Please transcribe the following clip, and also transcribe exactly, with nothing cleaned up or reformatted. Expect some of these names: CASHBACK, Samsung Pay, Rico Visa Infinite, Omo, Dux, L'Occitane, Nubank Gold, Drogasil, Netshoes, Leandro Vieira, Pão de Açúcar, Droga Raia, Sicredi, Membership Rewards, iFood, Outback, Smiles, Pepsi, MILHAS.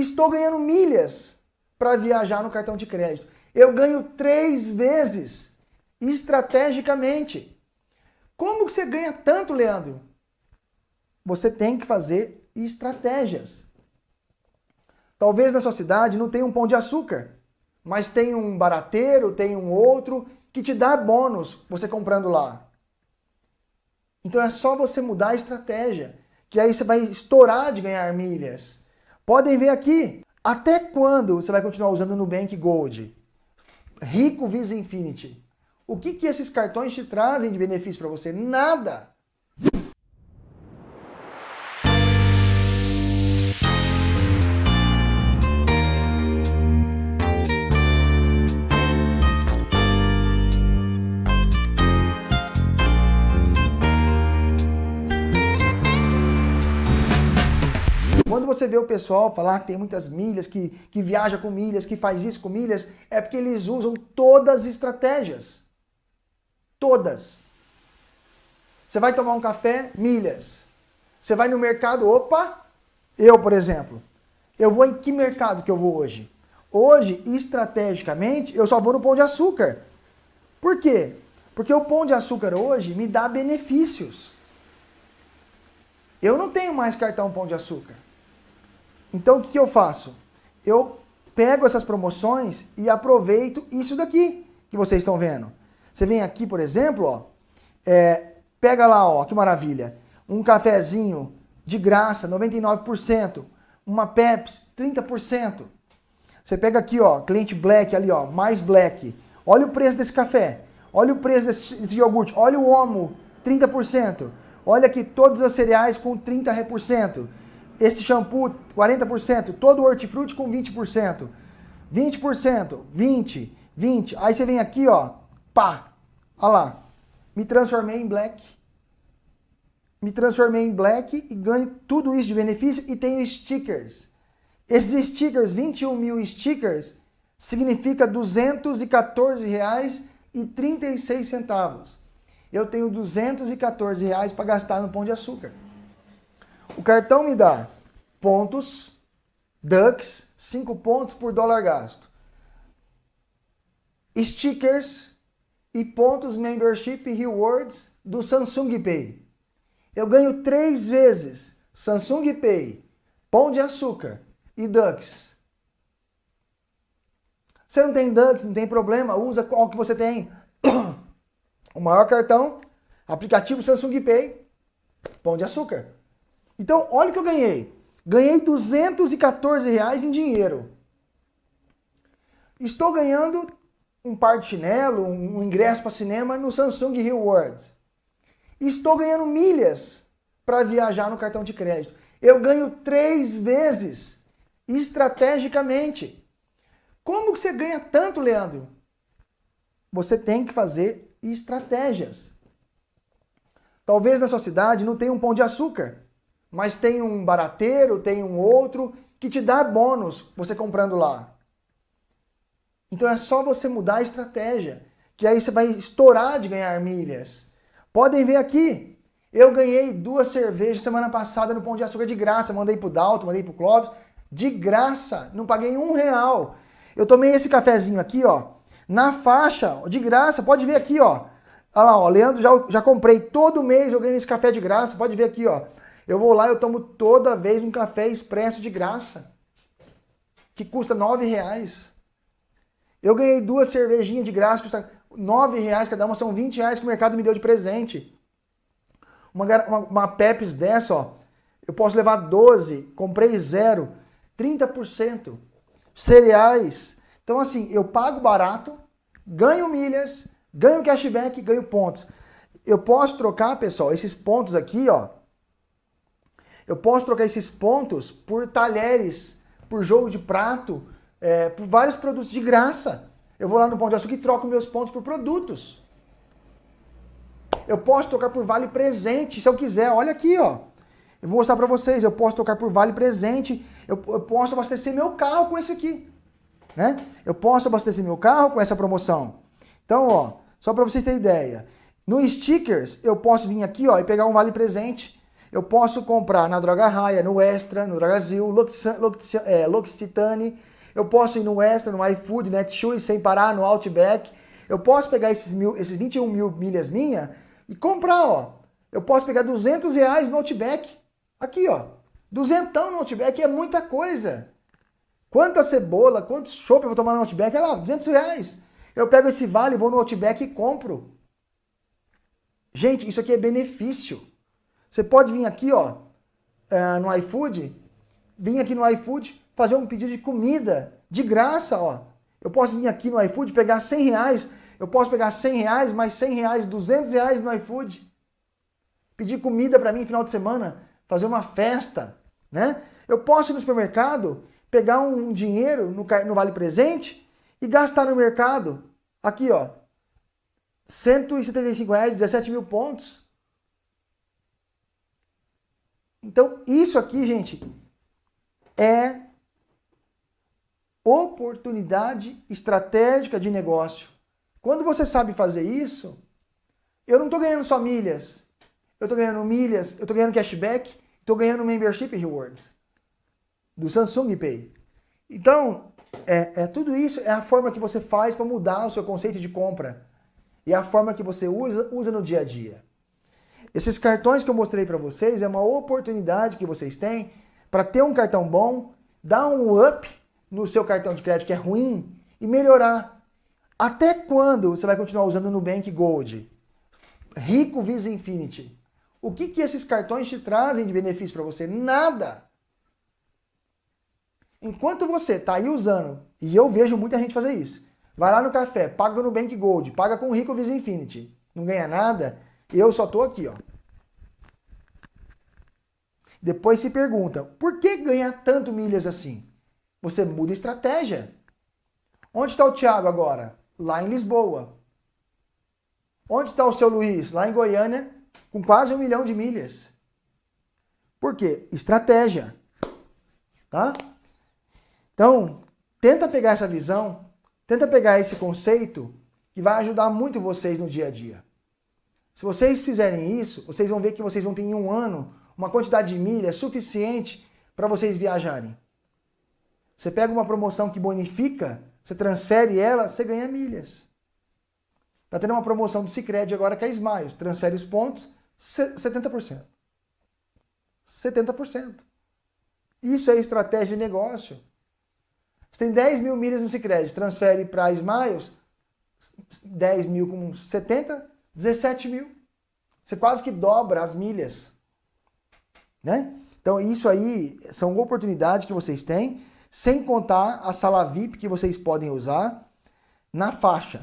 estou ganhando milhas para viajar no cartão de crédito. Eu ganho três vezes estrategicamente. Como que você ganha tanto, Leandro? Você tem que fazer estratégias. Talvez na sua cidade não tenha um Pão de Açúcar, mas tem um barateiro, tem um outro que te dá bônus você comprando lá. Então é só você mudar a estratégia, que aí você vai estourar de ganhar milhas. Podem ver aqui, até quando você vai continuar usando o Nubank Gold? Rico Visa Infinite. O que, que esses cartões te trazem de benefício para você? Nada! Quando você vê o pessoal falar que tem muitas milhas, que, que viaja com milhas, que faz isso com milhas, é porque eles usam todas as estratégias. Todas. Você vai tomar um café? Milhas. Você vai no mercado? Opa! Eu, por exemplo. Eu vou em que mercado que eu vou hoje? Hoje, estrategicamente, eu só vou no Pão de Açúcar. Por quê? Porque o Pão de Açúcar hoje me dá benefícios. Eu não tenho mais cartão Pão de Açúcar. Então, o que eu faço? Eu pego essas promoções e aproveito isso daqui que vocês estão vendo. Você vem aqui, por exemplo, ó, é, pega lá, ó, que maravilha, um cafezinho de graça, noventa e nove por cento, uma Pepsi, trinta por cento. Você pega aqui, ó, cliente black ali, ó, mais black. Olha o preço desse café, olha o preço desse, desse iogurte, olha o Omo, trinta por cento. Olha aqui, todos os cereais com trinta por cento. Esse shampoo, quarenta por cento, todo o hortifruti com vinte por cento. vinte por cento, vinte por cento, vinte por cento. Aí você vem aqui, ó. Pá! Olha lá. Me transformei em black. Me transformei em black e ganho tudo isso de benefício e tenho stickers. Esses stickers, vinte e um mil stickers, significa duzentos e quatorze reais e trinta e seis centavos. Eu tenho duzentos e quatorze reais para gastar no Pão de Açúcar. O cartão me dá pontos, Dux, cinco pontos por dólar gasto. Stickers e pontos Membership Rewards do Samsung Pay. Eu ganho três vezes Samsung Pay, Pão de Açúcar e Dux. Você não tem Dux, não tem problema, usa qual que você tem. O maior cartão, aplicativo Samsung Pay, Pão de Açúcar. Então, olha o que eu ganhei. Ganhei duzentos e quatorze reais em dinheiro. Estou ganhando um par de chinelo, um ingresso para cinema no Samsung Rewards. Estou ganhando milhas para viajar no cartão de crédito. Eu ganho três vezes estrategicamente. Como que você ganha tanto, Leandro? Você tem que fazer estratégias. Talvez na sua cidade não tenha um Pão de Açúcar, mas tem um barateiro, tem um outro que te dá bônus você comprando lá. Então é só você mudar a estratégia, que aí você vai estourar de ganhar milhas. Podem ver aqui, eu ganhei duas cervejas semana passada no Pão de Açúcar de graça. Mandei pro Dalton, mandei pro Clóvis, de graça, não paguei um real. Eu tomei esse cafezinho aqui, ó, na faixa, de graça, pode ver aqui, ó. Olha lá, ó, Leandro, já, já comprei todo mês, eu ganho esse café de graça, pode ver aqui, ó. Eu vou lá, eu tomo toda vez um café expresso de graça, que custa nove reais. Eu ganhei duas cervejinhas de graça, custa nove reais cada uma, são vinte reais que o mercado me deu de presente. Uma, uma, uma Pepsi dessa, ó, eu posso levar doze, comprei zero, trinta por cento. Cereais. Então assim, eu pago barato, ganho milhas, ganho cashback, ganho pontos. Eu posso trocar, pessoal, esses pontos aqui, ó. Eu posso trocar esses pontos por talheres, por jogo de prato, É, por vários produtos de graça. Eu vou lá no Pão de Açúcar e troco meus pontos por produtos. Eu posso trocar por vale presente, se eu quiser. Olha aqui, ó. Eu vou mostrar pra vocês. Eu posso trocar por vale presente. Eu, eu posso abastecer meu carro com esse aqui, né? Eu posso abastecer meu carro com essa promoção. Então, ó, só pra vocês terem ideia. No stickers, eu posso vir aqui, ó, e pegar um vale presente. Eu posso comprar na Droga Raia, no Extra, no Drogasil, L'Occitane, eu posso ir no Extra, no iFood, Netshoes, sem parar, no Outback. Eu posso pegar esses, mil, esses vinte e um mil milhas minha e comprar, ó. Eu posso pegar duzentos reais no Outback. Aqui, ó. Duzentão no Outback é muita coisa. Quanta cebola, quantos chopp eu vou tomar no Outback? Olha lá, duzentos reais. Eu pego esse vale, vou no Outback e compro. Gente, isso aqui é benefício. Você pode vir aqui, ó, no iFood, vir aqui no iFood, fazer um pedido de comida, de graça, ó. Eu posso vir aqui no iFood, pegar cem reais, eu posso pegar cem reais, mais cem reais, duzentos reais no iFood. Pedir comida para mim no final de semana, fazer uma festa, né? Eu posso ir no supermercado, pegar um dinheiro no, no Vale Presente e gastar no mercado, aqui ó, cento e setenta e cinco reais, dezessete mil pontos. Então isso aqui, gente, é oportunidade estratégica de negócio. Quando você sabe fazer isso, eu não estou ganhando só milhas, eu estou ganhando milhas, eu estou ganhando cashback, estou ganhando Membership Rewards do Samsung Pay. Então, é, é tudo isso, é a forma que você faz para mudar o seu conceito de compra. E a forma que você usa, usa no dia a dia. Esses cartões que eu mostrei para vocês é uma oportunidade que vocês têm para ter um cartão bom, dar um up no seu cartão de crédito que é ruim e melhorar. Até quando você vai continuar usando o Nubank Gold? Rico Visa Infinite. O que, que esses cartões te trazem de benefício para você? Nada! Enquanto você está aí usando, e eu vejo muita gente fazer isso, vai lá no café, paga no Bank Gold, paga com o Rico Visa Infinite, não ganha nada, eu só estou aqui, ó. Depois se pergunta, por que ganhar tanto milhas assim? Você muda a estratégia. Onde está o Thiago agora? Lá em Lisboa. Onde está o seu Luiz? Lá em Goiânia, com quase um milhão de milhas. Por quê? Estratégia. Tá? Então, tenta pegar essa visão, tenta pegar esse conceito que vai ajudar muito vocês no dia a dia. Se vocês fizerem isso, vocês vão ver que vocês vão ter em um ano uma quantidade de milhas suficiente para vocês viajarem. Você pega uma promoção que bonifica, você transfere ela, você ganha milhas. Está tendo uma promoção do Sicredi agora que é Smiles, transfere os pontos, setenta por cento. setenta por cento. Isso é estratégia de negócio. Você tem dez mil milhas no Sicredi, transfere para Smiles, dez mil com setenta, dezessete mil. Você quase que dobra as milhas. Né? Então isso aí são oportunidades que vocês têm, sem contar a sala V I P que vocês podem usar na faixa.